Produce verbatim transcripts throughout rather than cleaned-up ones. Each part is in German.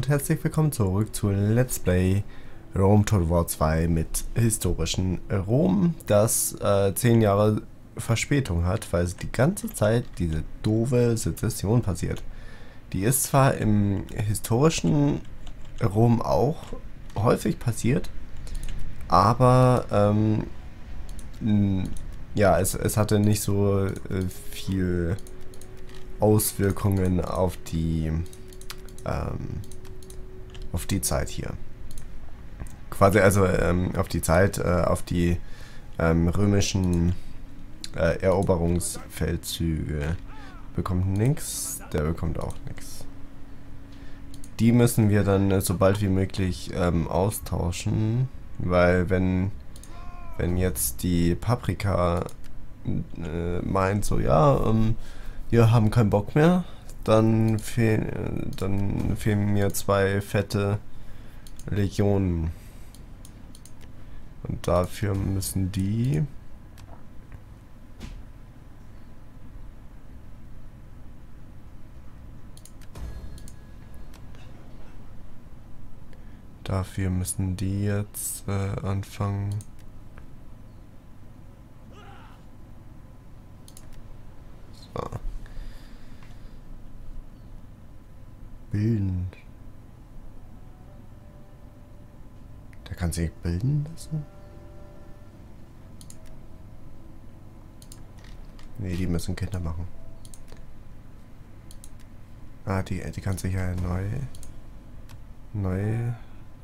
und herzlich willkommen zurück zu Let's Play Rome Total War zwei mit historischen Rom, das äh, zehn Jahre Verspätung hat, weil es die ganze Zeit diese doofe Sezession passiert. Die ist zwar im historischen Rom auch häufig passiert, aber ähm, ja, es, es hatte nicht so äh, viel Auswirkungen auf die ähm, auf die Zeit hier. Quasi also ähm, auf die Zeit, äh, auf die ähm, römischen äh, Eroberungsfeldzüge. Bekommt nichts, der bekommt auch nichts. Die müssen wir dann äh, so bald wie möglich ähm, austauschen, weil wenn wenn jetzt die Paprika äh, meint so, ja, ähm, wir haben keinen Bock mehr, dann fehlen, dann fehlen mir zwei fette Legionen. Und dafür müssen die... Dafür müssen die jetzt äh, anfangen... So. Bilden. Der kann sich bilden lassen? Ne, die müssen Kinder machen. Ah, die, die kann sich ja neu, neu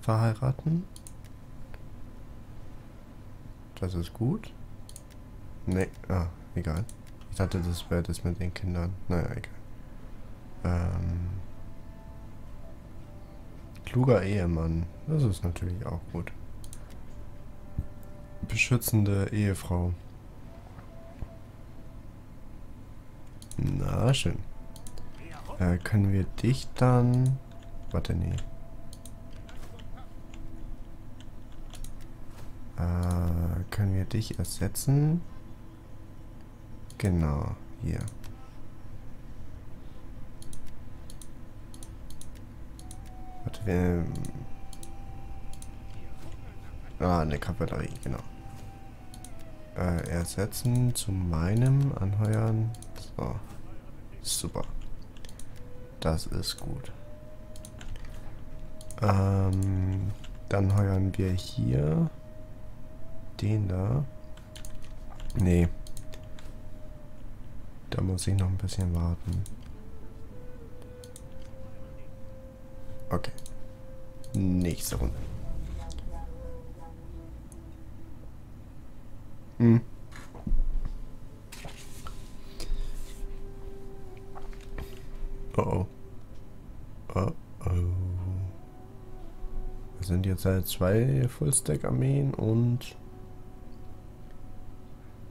verheiraten. Das ist gut. Ne, ah, egal. Ich dachte, das wäre das mit den Kindern. Naja, egal. Ähm... Kluger Ehemann, das ist natürlich auch gut. Beschützende Ehefrau. Na schön. Äh, können wir dich dann... Warte, nee. Äh, können wir dich ersetzen? Genau, hier. Ah, eine Kavallerie, genau. Äh, ersetzen zu meinem anheuern. So. Super. Das ist gut. Ähm, dann heuern wir hier den da. Nee. Da muss ich noch ein bisschen warten. Okay. Nächste Runde. Hm. Oh oh. Oh oh. Das sind jetzt halt zwei Fullstack-Armeen und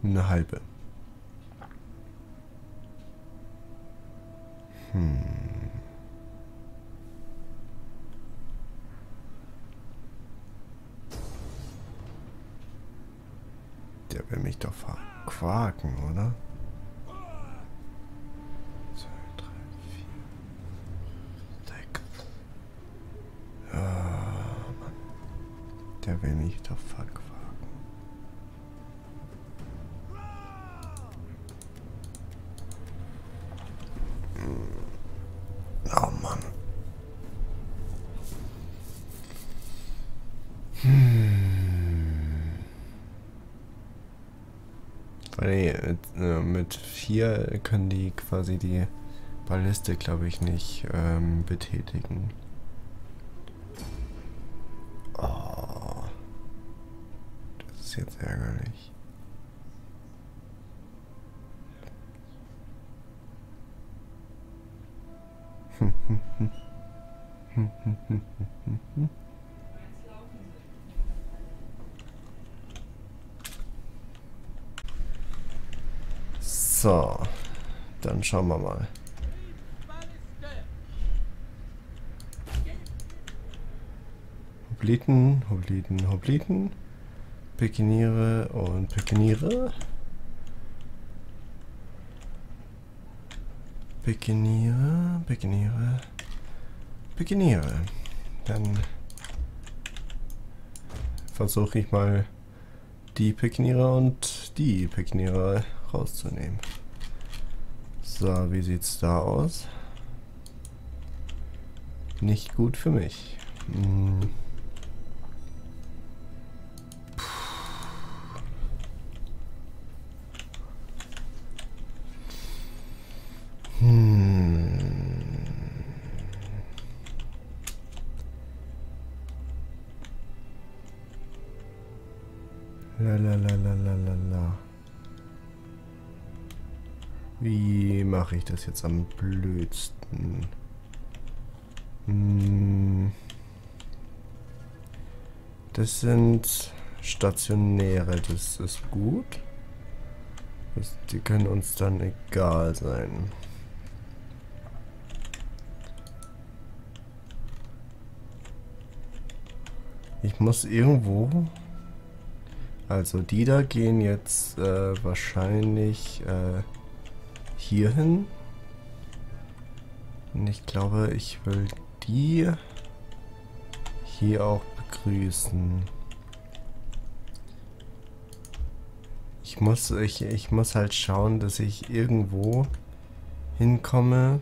eine halbe. Hm. Der will mich doch verquaken, oder? zwei, drei, vier, sechs. Oh Mann. Der will mich doch verquaken. Oh Mann. Hm. Weil nee, mit vier können die quasi die Balliste, glaube ich, nicht ähm, betätigen. Oh. Das ist jetzt ärgerlich. So, dann schauen wir mal. Hopliten, Hopliten, Hopliten. Pikeniere und Pikeniere. Pikeniere, Pikeniere. beginiere. Dann versuche ich mal die Piknierer und die Piknierer rauszunehmen. So, wie sieht's da aus? Nicht gut für mich. Hm. La la la la la la la. Wie mache ich das jetzt am blödsten? Hm. Das sind Stationäre, das ist gut. Das, die können uns dann egal sein. Ich muss irgendwo... Also die da gehen jetzt äh, wahrscheinlich äh, hier hin. Und ich glaube, ich will die hier auch begrüßen. Ich muss, ich, ich muss halt schauen, dass ich irgendwo hinkomme,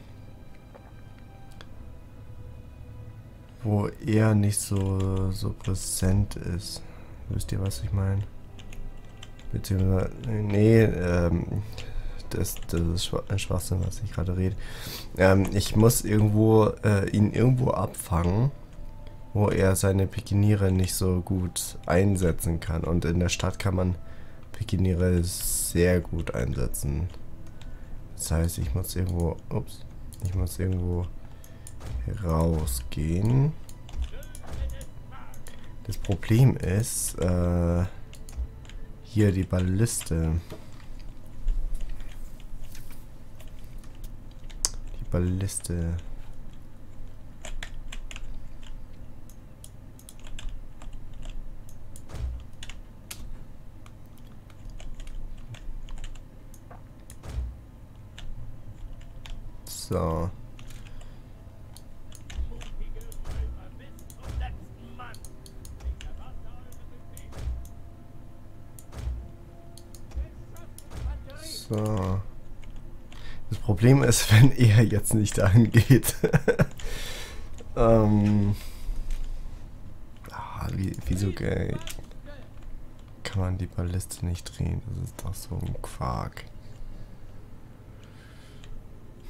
wo er nicht so, so präsent ist. Wisst ihr, was ich meine? Beziehungsweise, nee, ähm, das, das ist Schwachsinn, was ich gerade rede. Ähm, ich muss irgendwo, äh, ihn irgendwo abfangen, wo er seine Pikiniere nicht so gut einsetzen kann. Und in der Stadt kann man Pikiniere sehr gut einsetzen. Das heißt, ich muss irgendwo, ups, ich muss irgendwo rausgehen. Das Problem ist, äh, hier die Balliste. Die Balliste. So. So. Das Problem ist, wenn er jetzt nicht dahin geht. ähm. ah, wie, wieso äh, kann man die Balliste nicht drehen? Das ist doch so ein Quark.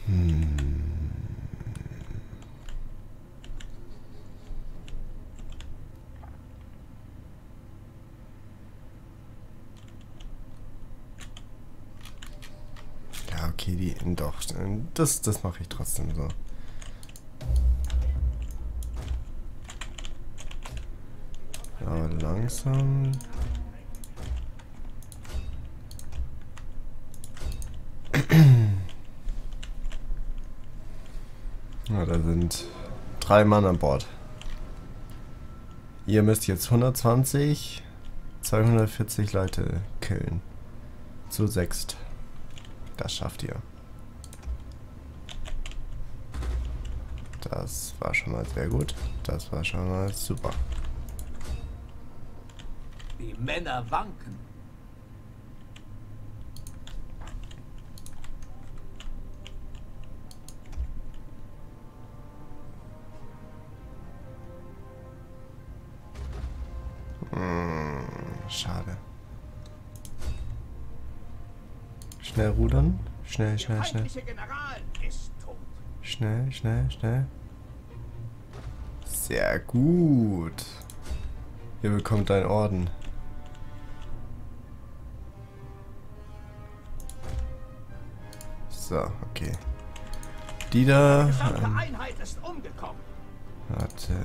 Hm. Okay, die doch. Das, das mache ich trotzdem so. Aber langsam. Ja, da sind drei Mann an Bord. Ihr müsst jetzt hundertzwanzig, zweihundertvierzig Leute killen. Zu sechst. Das schafft ihr. Das war schon mal sehr gut. Das war schon mal super. Die Männer wanken. Hm, schade. Schnell rudern. Schnell, schnell, schnell. Schnell, schnell, schnell. Sehr gut. Ihr bekommt einen Orden. So, okay. Die da... Ähm, warte.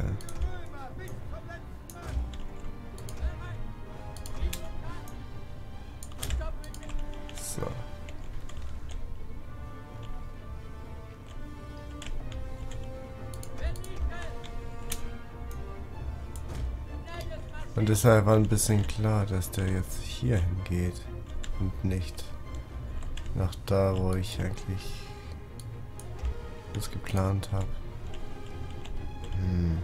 So. Und deshalb war ein bisschen klar, dass der jetzt hier hingeht und nicht nach da, wo ich eigentlich das geplant habe. Hm.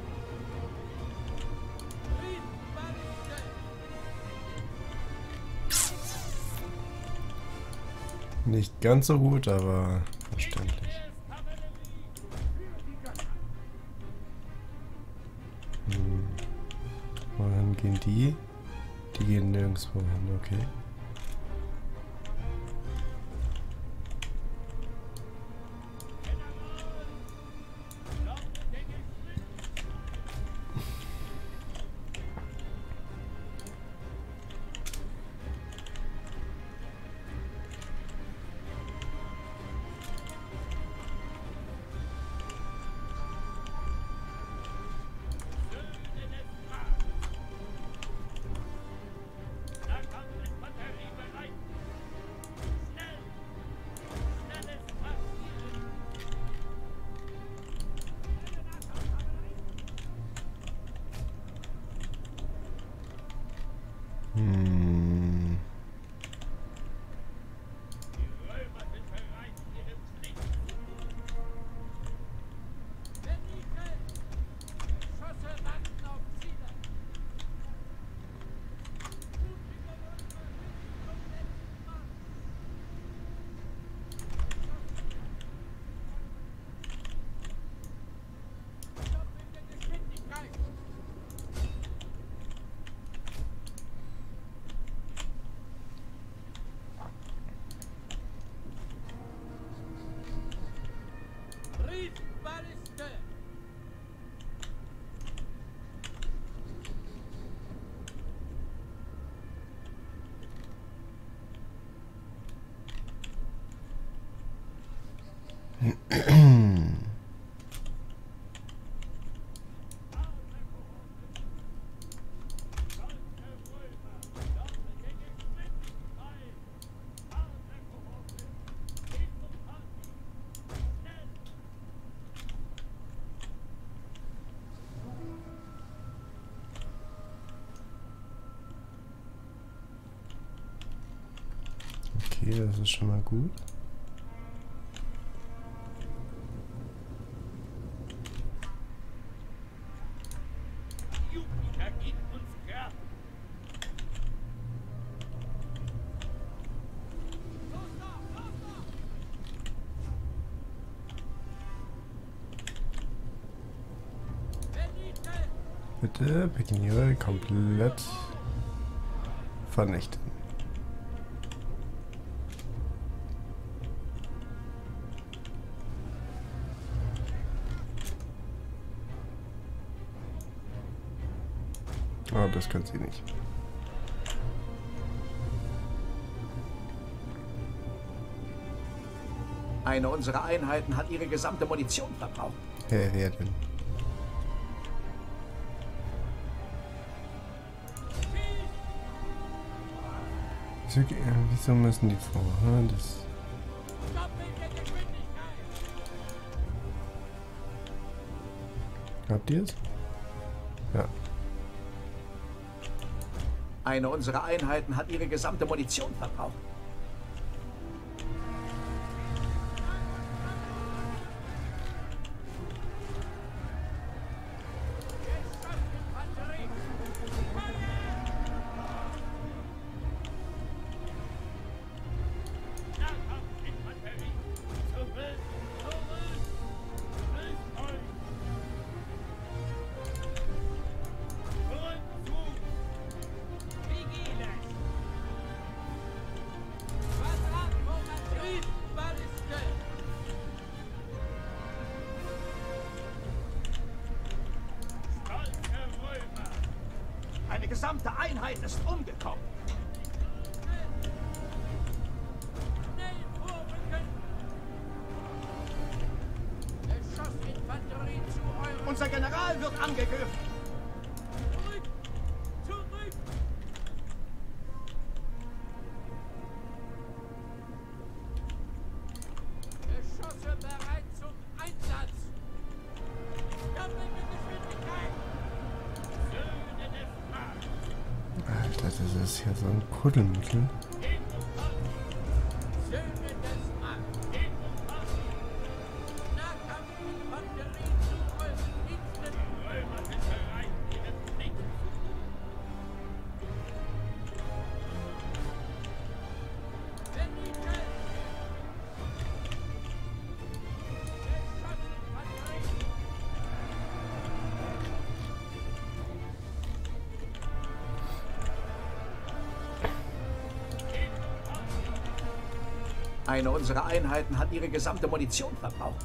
Nicht ganz so gut, aber verständlich. Hm. Wohin gehen die? Die gehen nirgendwo hin, okay. Okay, das ist schon mal gut. Jupiter gibt uns Kraft. Bitte, Pikiniere komplett vernichten. Oh, das können sie nicht. Eine unserer Einheiten hat ihre gesamte Munition verbraucht. Hey, wer denn? Wieso müssen die vor? Das habt ihr es? Ja. Eine unserer Einheiten hat ihre gesamte Munition verbraucht. Die gesamte Einheit ist umgekommen. Unser General wird angegriffen. Kuddelmittel. Eine unserer Einheiten hat ihre gesamte Munition verbraucht.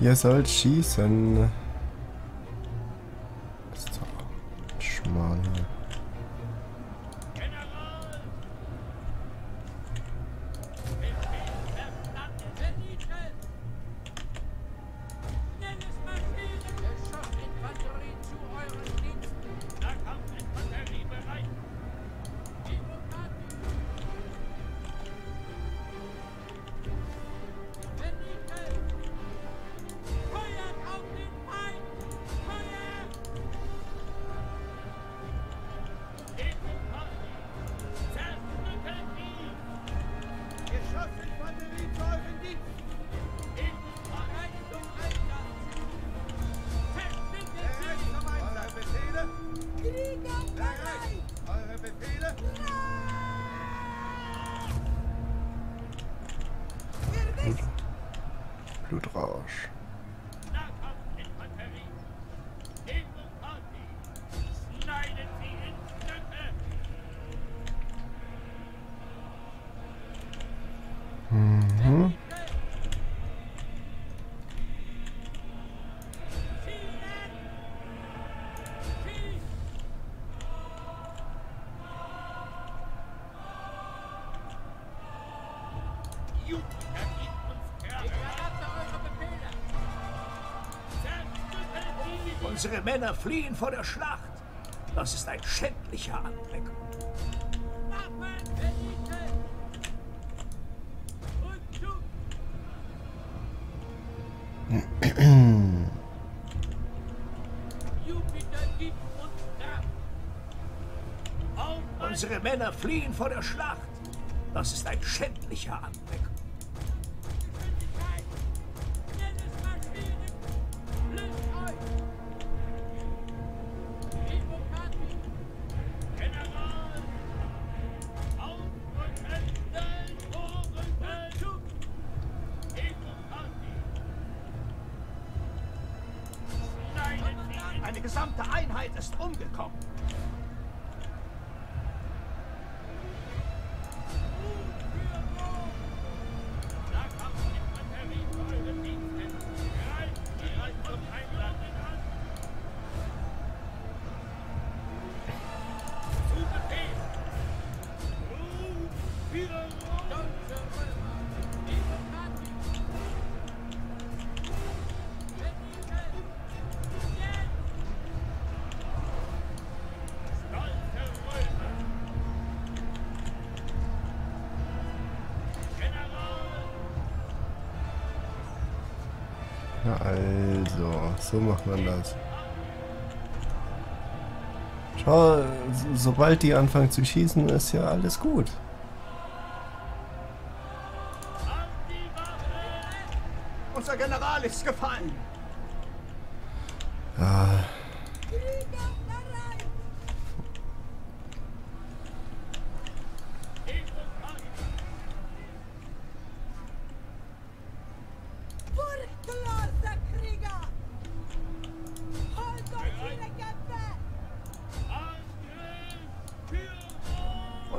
Ihr sollt schießen. Das ist doch schmal hier. Blutrausch. Mhm. Unsere Männer fliehen vor der Schlacht. Das ist ein schändlicher Anblick. Jupiter gibt uns Kraft. Unsere Männer fliehen vor der Schlacht. Das ist ein schändlicher Anblick. Eine gesamte Einheit ist umgekommen. Also, so macht man das. Schau, sobald die anfangen zu schießen, ist ja alles gut. Unser General ist gefallen. Ah.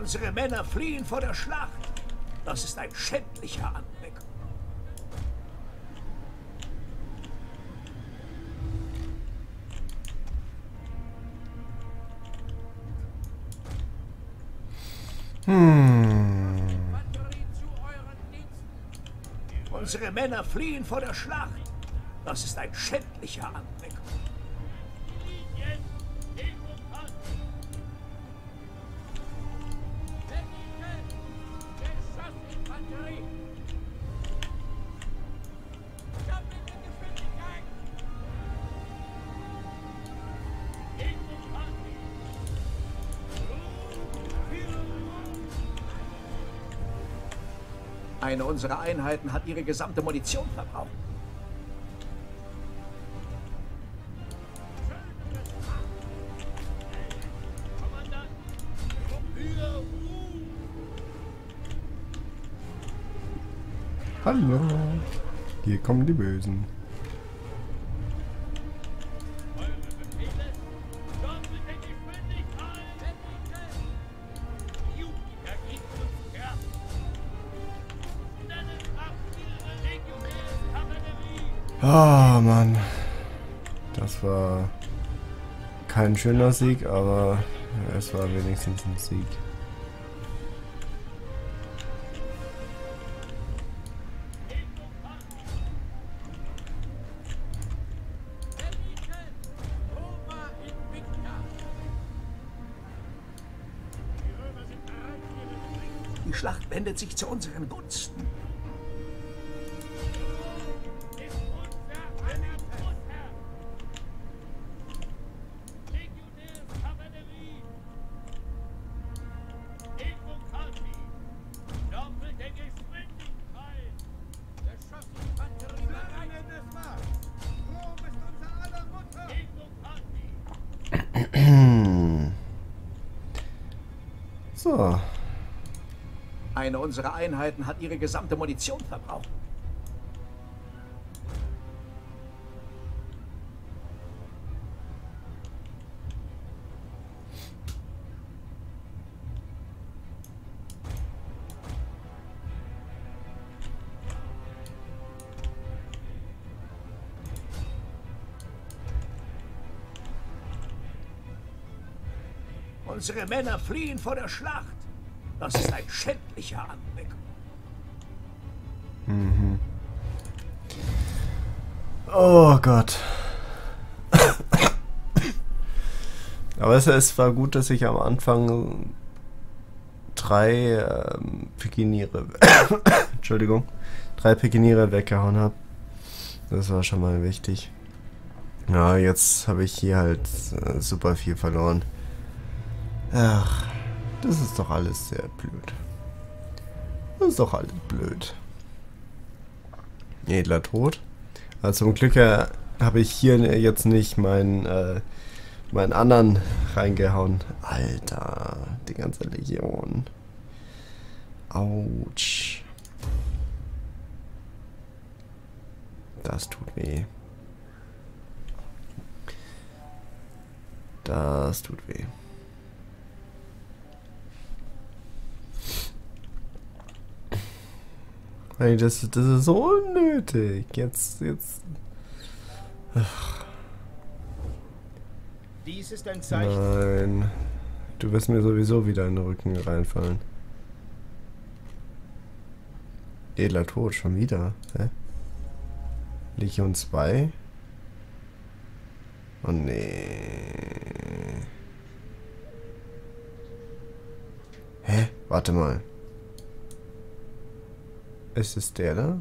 Unsere Männer fliehen vor der Schlacht. Das ist ein schändlicher Anblick. Hm. Unsere Männer fliehen vor der Schlacht. Das ist ein schändlicher Anblick. Eine unserer Einheiten hat ihre gesamte Munition verbraucht. Hallo, hier kommen die Bösen. Ah, Mann. Das war kein schöner Sieg, aber es war wenigstens ein Sieg. Die Schlacht wendet sich zu unseren Gunsten. So. Eine unserer Einheiten hat ihre gesamte Munition verbraucht. Unsere Männer fliehen vor der Schlacht. Das ist ein schändlicher Anblick. Mhm. Oh Gott. Aber es, es war gut, dass ich am Anfang drei ähm, Pikiniere Entschuldigung, drei Pikiniere weggehauen habe. Das war schon mal wichtig. Ja, jetzt habe ich hier halt äh, super viel verloren. Ach, das ist doch alles sehr blöd. Das ist doch alles blöd. Edler Tod. Also zum Glück äh, habe ich hier jetzt nicht meinen, äh, meinen anderen reingehauen. Alter, die ganze Legion. Autsch. Das tut weh. Das tut weh. Das, das ist so unnötig. Jetzt, jetzt. Ach. Dies ist ein Zeichen. Nein. Du wirst mir sowieso wieder in den Rücken reinfallen. Edler Tod, schon wieder. Hä? Legion zwei? Oh nee. Hä? Warte mal. Ist es der da?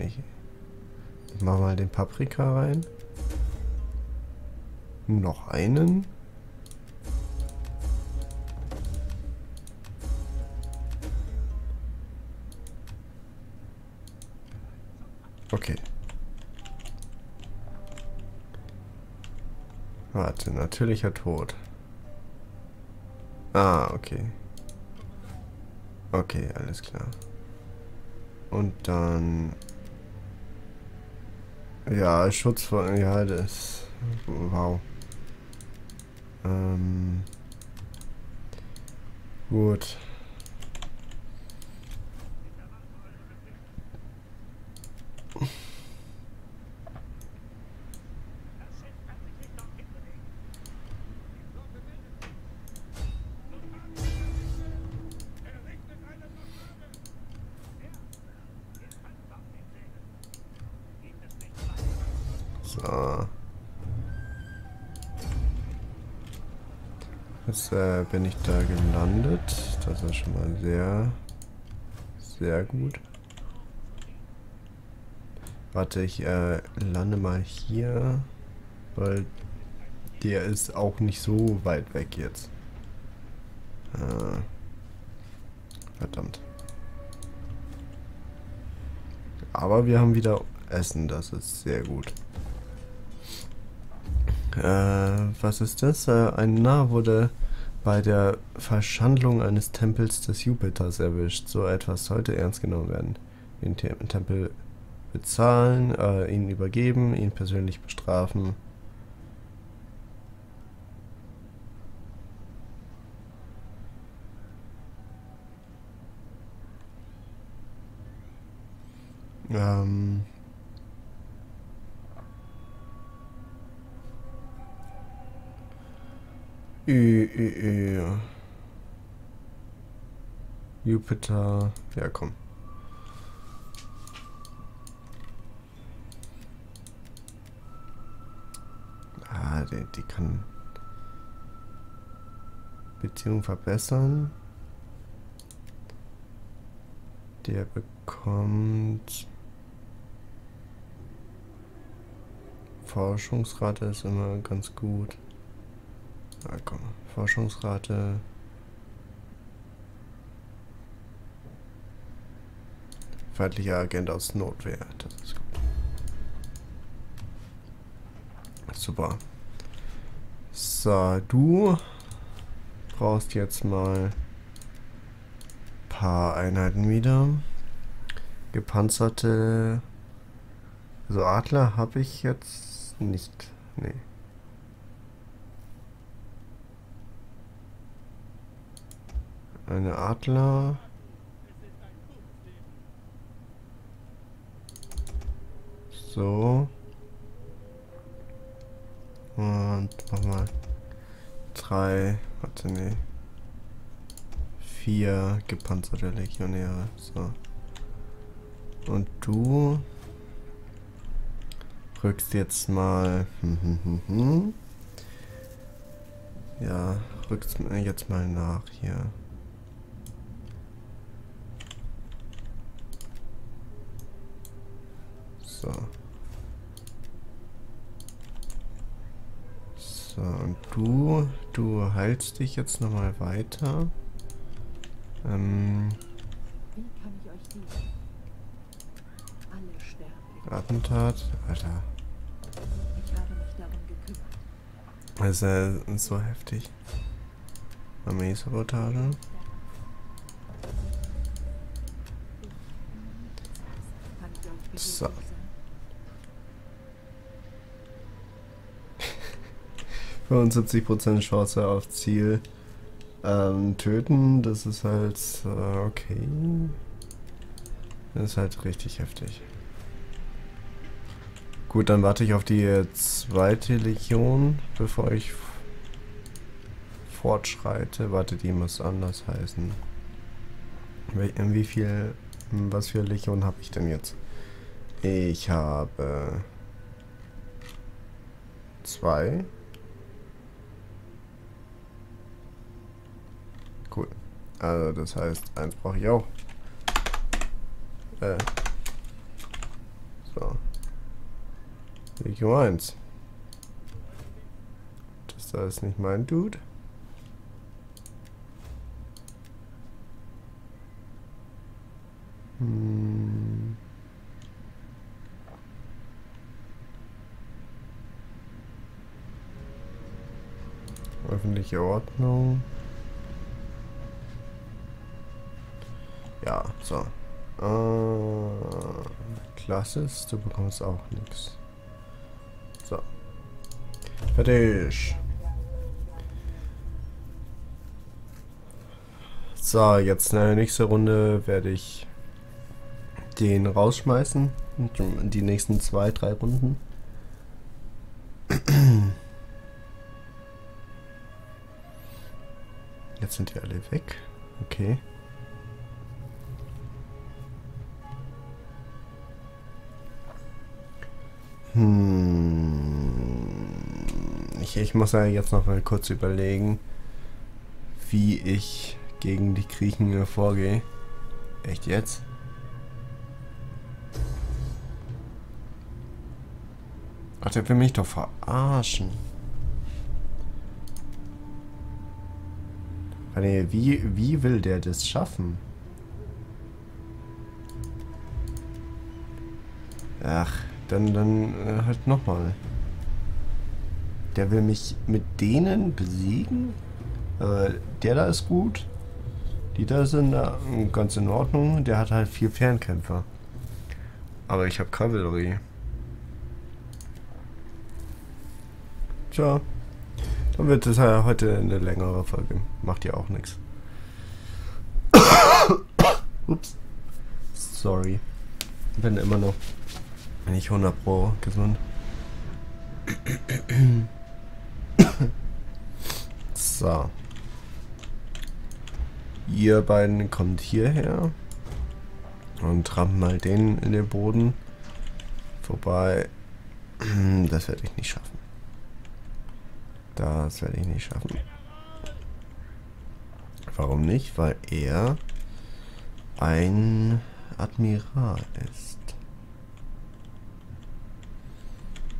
Ich mach mal den Paprika rein. Noch einen. Okay. Warte, natürlicher Tod. Ah, okay. Okay, alles klar. Und dann... Ja, Schutz von... Ja, das... Wow. Ähm... Gut. Jetzt äh, bin ich da gelandet. Das ist schon mal sehr, sehr gut. Warte, ich äh, lande mal hier, weil der ist auch nicht so weit weg jetzt. Ah. Verdammt. Aber wir haben wieder Essen, das ist sehr gut. Äh, was ist das? Äh, ein Narr wurde bei der Verschandlung eines Tempels des Jupiters erwischt. So etwas sollte ernst genommen werden. Den Tempel bezahlen, äh, ihn übergeben, ihn persönlich bestrafen. Ähm... Ü, Ü, Ü. Jupiter. Ja, komm. Ah, die, die kann Beziehung verbessern. Der bekommt Forschungsrate, ist immer ganz gut. Na komm, Forschungsrate. Feindlicher Agent aus Notwehr, das ist gut. Super. So, du brauchst jetzt mal ein paar Einheiten wieder. Gepanzerte, also Adler habe ich jetzt nicht, nee. Eine Adler. So. Und nochmal. Drei. Warte, nee. Vier gepanzerte Legionäre. So. Und du rückst jetzt mal. Ja, rückst jetzt mal nach hier. So. So, und du, du heilst dich jetzt nochmal weiter. Ähm. Wie kann ich euch dienen? Alle sterben. Attentat, Alter. Ich habe mich darum gekümmert. Das ist ja so heftig. Armee-Sabotage. So. fünfundsiebzig Prozent Chance auf Ziel ähm, töten, das ist halt äh, okay. Das ist halt richtig heftig. Gut, dann warte ich auf die zweite Legion, bevor ich fortschreite. Warte, die muss anders heißen. In wie viel, was für Legion habe ich denn jetzt? Ich habe zwei. Cool. Also das heißt, eins brauche ich auch. Äh. So. Legion eins. Das da ist nicht mein Dude. Hm. Öffentliche Ordnung. Ja, so. Äh, Classes, du bekommst auch nichts. So. Fertig. So, jetzt in der nächsten Runde werde ich den rausschmeißen. Die nächsten zwei, drei Runden. Jetzt sind die alle weg. Okay. Hm. Ich, ich muss ja jetzt noch mal kurz überlegen, wie ich gegen die Griechen vorgehe. Echt jetzt? Ach, der will mich doch verarschen. Wie, wie will der das schaffen? Ach. Dann, dann äh, halt nochmal. Der will mich mit denen besiegen? Äh, der da ist gut. Die da sind da ganz in Ordnung. Der hat halt vier Fernkämpfer. Aber ich habe Kavallerie. Tja. Dann wird es halt heute eine längere Folge. Macht ja auch nichts. Ups. Sorry. Bin immer noch nicht hundert Pro gesund. So. Ihr beiden kommt hierher und trampt mal den in den Boden vorbei. Das werde ich nicht schaffen. Das werde ich nicht schaffen. Warum nicht? Weil er ein Admiral ist.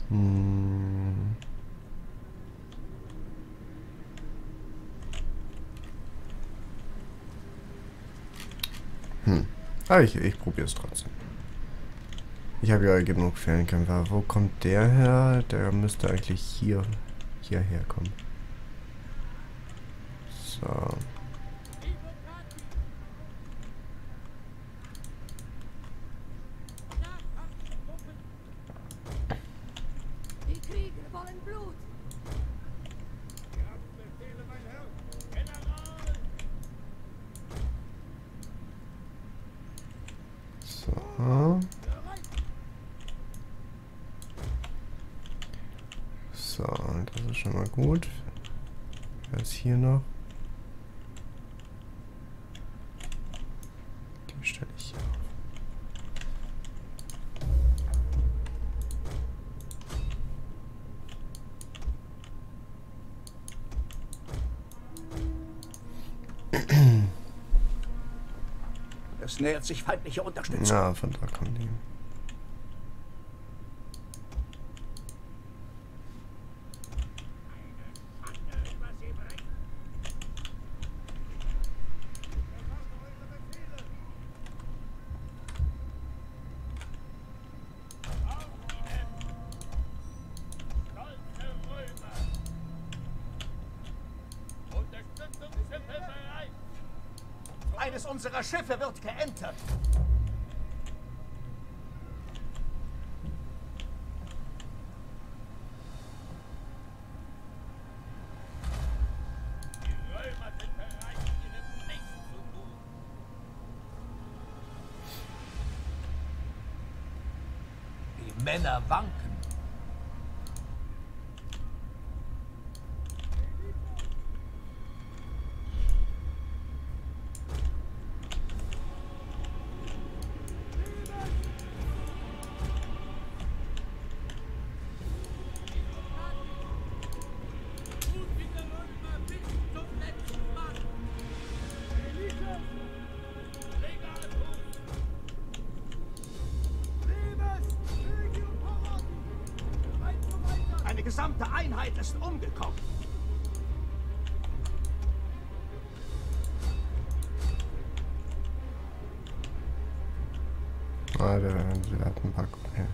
Hm. Hm. Aber ich, ich probiere es trotzdem. Ich habe ja genug Fernkämpfer. Wo kommt der her? Der müsste eigentlich hier hierher kommen. So. So, das ist schon mal gut. Wer ist hier noch? Den stelle ich hier auf. Es nähert sich feindliche Unterstützung. Ja, von da kommen die. Eines unserer Schiffe wird geentert. Die Römer sind bereit, ihren Pflicht zu tun. Die Männer wanken. Die gesamte Einheit ist umgekommen. Ah, der hat ein paar Kugeln.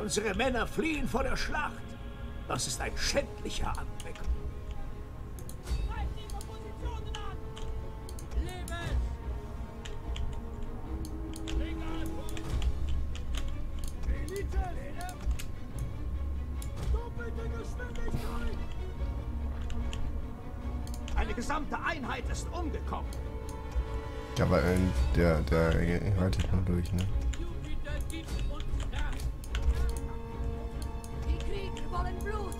Unsere Männer fliehen vor der Schlacht. Das ist ein schändlicher Anblick. Eine gesamte Einheit ist umgekommen. Ja, aber der, der, der haltet nur durch, ne? Jupiter gibt uns Kraft. Die Krieger wollen Blut.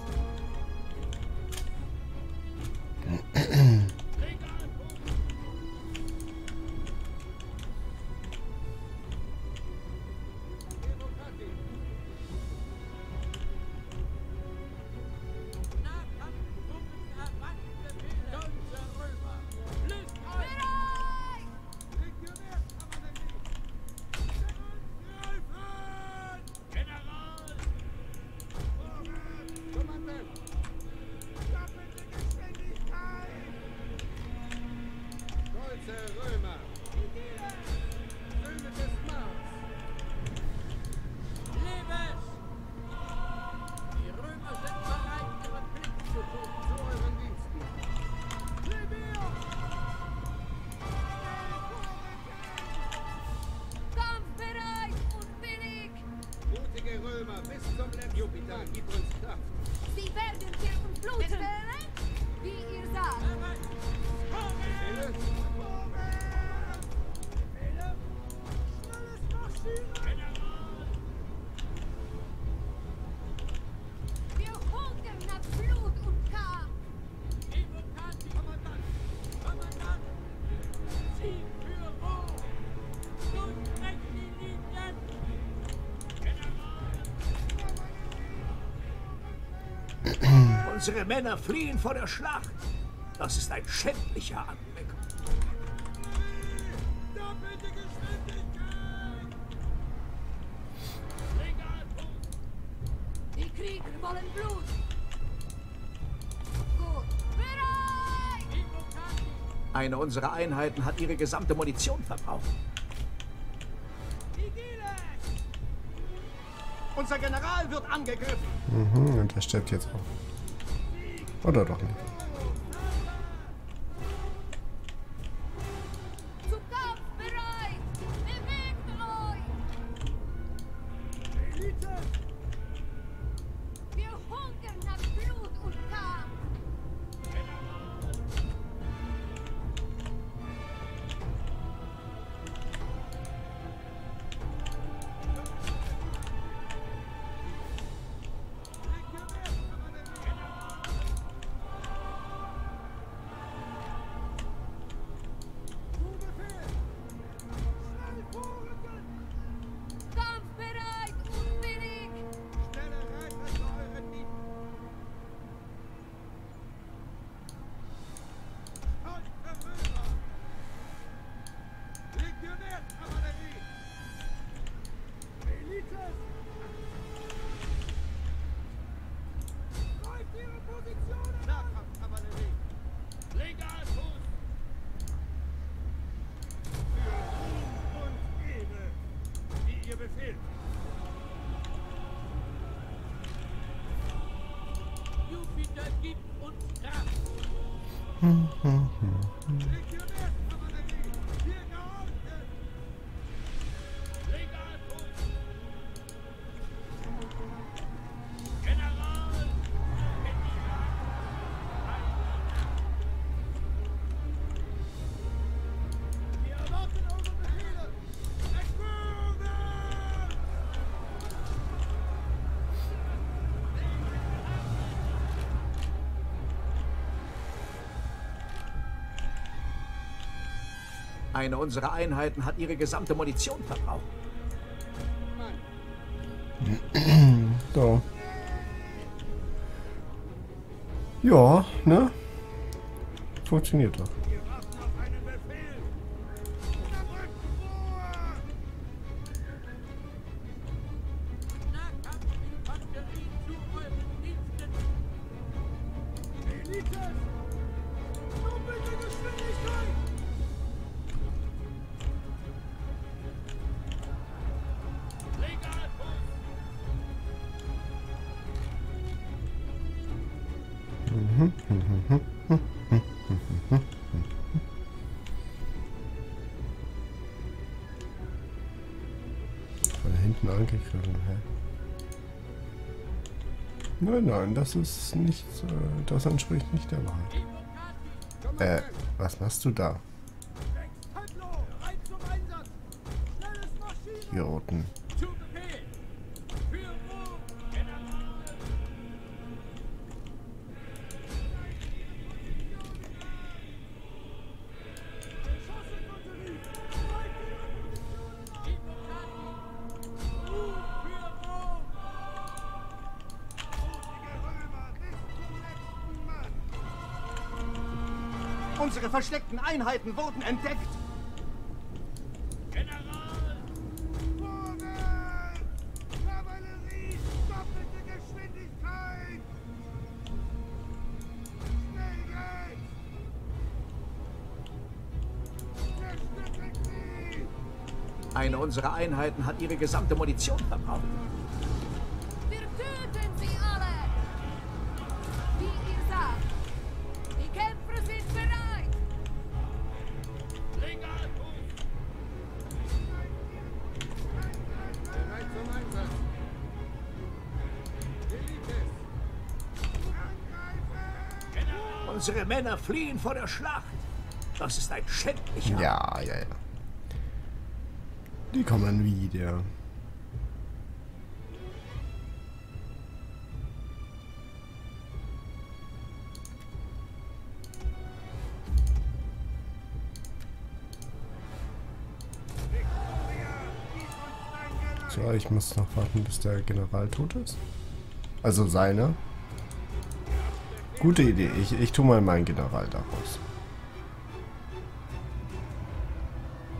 Jupiter gibt uns Kraft. Sie werden hier verflucht werden, wie ihr sagt. Wir hungern nach Blut und K. Kommandant, Kommandant, Ziel für Rom. Nun weg die Linien. Unsere Männer fliehen vor der Schlacht. Das ist ein schändlicher Anblick. Die Krieger wollen Blut. Gut, bereit! Eine unserer Einheiten hat ihre gesamte Munition verbraucht. Unser General wird angegriffen. Mhm, und er stirbt jetzt auch. Oder doch nicht. Zum Kampf bereit! Bewegt euch! Elite! Wir hungern nach Blut und Kampf! Eine unserer Einheiten hat ihre gesamte Munition verbraucht. So. Ja, ne? Funktioniert doch. Nein, nein, das ist nicht, das entspricht nicht der Wahrheit. Äh, was machst du da? Idioten. Unsere versteckten Einheiten wurden entdeckt. General! Kavallerie, doppelte Geschwindigkeit! Schnell geht's! Zerstückelt sie! Eine unserer Einheiten hat ihre gesamte Munition verbraucht. Wir töten sie alle! Wie ihr sagt, die Kämpfer sind bereit! Unsere Männer fliehen vor der Schlacht. Das ist ein schändlicher... Ja, ja, ja. Die kommen wieder. So, ich muss noch warten, bis der General tot ist. Also seine. Gute Idee. Ich, ich tue mal meinen General daraus.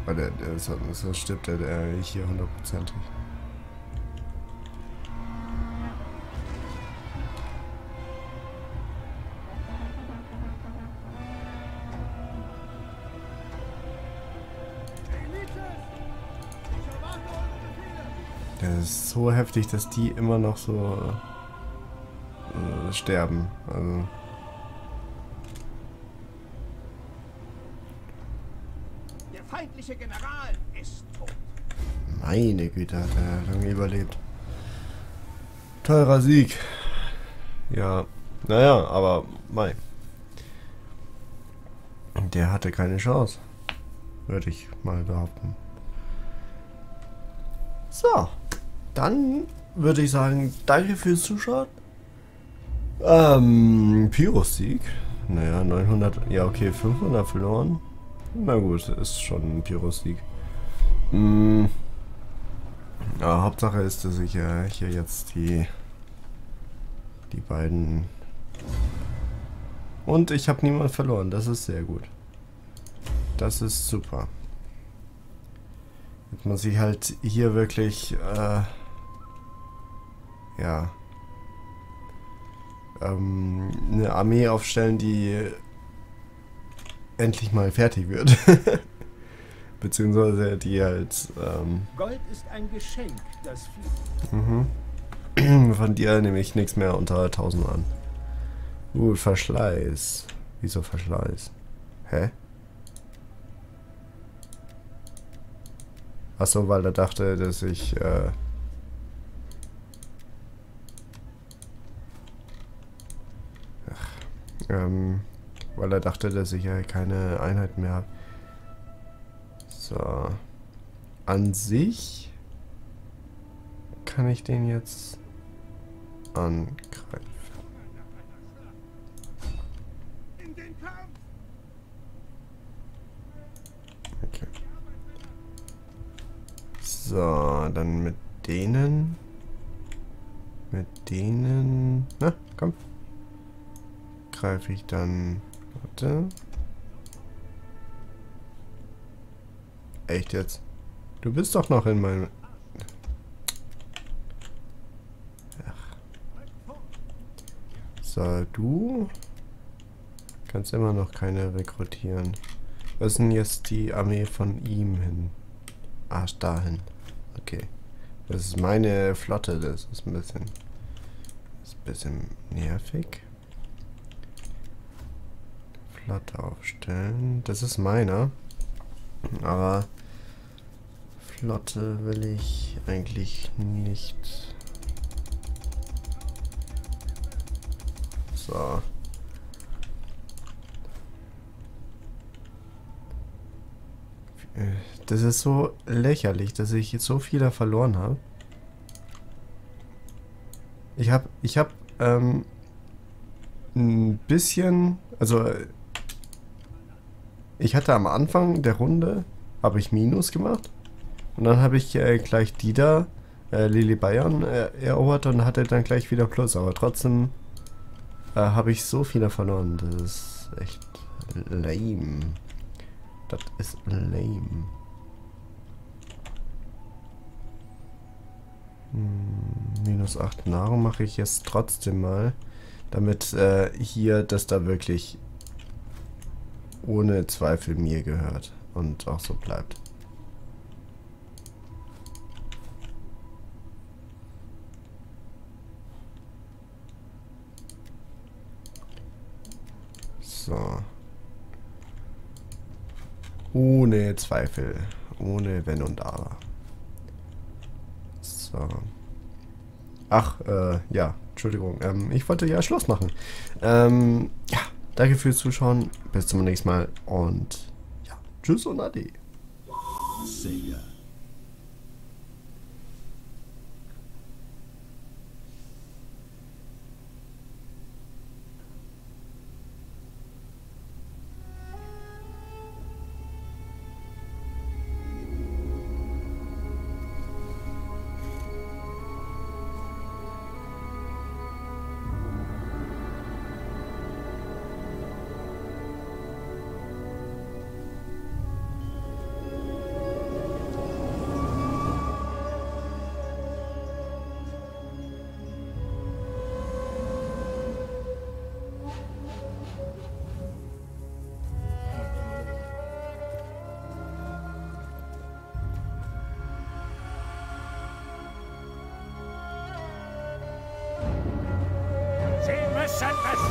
Weil der, der ist, sonst stirbt der, der hier hundertprozentig. Das ist so heftig, dass die immer noch so äh, sterben. Also. Der feindliche General ist tot. Meine Güte, hat er lange überlebt. Teurer Sieg. Ja, naja, aber mei. Der hatte keine Chance. Würde ich mal behaupten. So. Dann würde ich sagen, danke fürs Zuschauen. Ähm, Pyrrhussieg. Naja, neunhundert, ja okay, fünfhundert verloren. Na gut, ist schon ein Pyrrhussieg. Hm. Ja, Hauptsache ist, dass ich äh, hier jetzt die, die beiden... Und ich habe niemanden verloren, das ist sehr gut. Das ist super. Jetzt muss ich halt hier wirklich... Äh, ja, ähm, eine Armee aufstellen, die endlich mal fertig wird. Beziehungsweise die halt... Ähm, Gold ist ein Geschenk, das mhm. Von dir nehme ich nichts mehr unter tausend an. Uh, Verschleiß. Wieso Verschleiß? Hä? Achso, weil er dachte, dass ich... Äh, Ähm, weil er dachte, dass ich ja keine Einheiten mehr habe. So. An sich kann ich den jetzt angreifen. Okay. So, dann mit denen. Mit denen. Na, komm. Greife ich dann... Warte. Echt jetzt? Du bist doch noch in meinem... Ach. So, du... Kannst immer noch keine rekrutieren. Was ist denn jetzt die Armee von ihm hin? Ah, dahin. Okay. Das ist meine Flotte. Das ist ein bisschen... Das ist ein bisschen nervig. Flotte aufstellen. Das ist meiner. Aber Flotte will ich eigentlich nicht. So. Das ist so lächerlich, dass ich jetzt so viel da verloren habe. Ich habe ich habe ähm, ein bisschen, also ich hatte am Anfang der Runde, habe ich Minus gemacht und dann habe ich äh, gleich die da, äh, Lili Bayern, äh, erobert und hatte dann gleich wieder Plus. Aber trotzdem äh, habe ich so viele verloren. Das ist echt lame. Das ist lame. Hm, minus acht Nahrung mache ich jetzt trotzdem mal, damit äh, hier das da wirklich... ohne Zweifel mir gehört und auch so bleibt. So. Ohne Zweifel. Ohne Wenn und Aber. So. Ach, äh, ja. Entschuldigung. Ähm, ich wollte ja Schluss machen. Ähm, ja. Danke fürs Zuschauen. Bis zum nächsten Mal. Und ja, tschüss und ade. See ya. Shut up!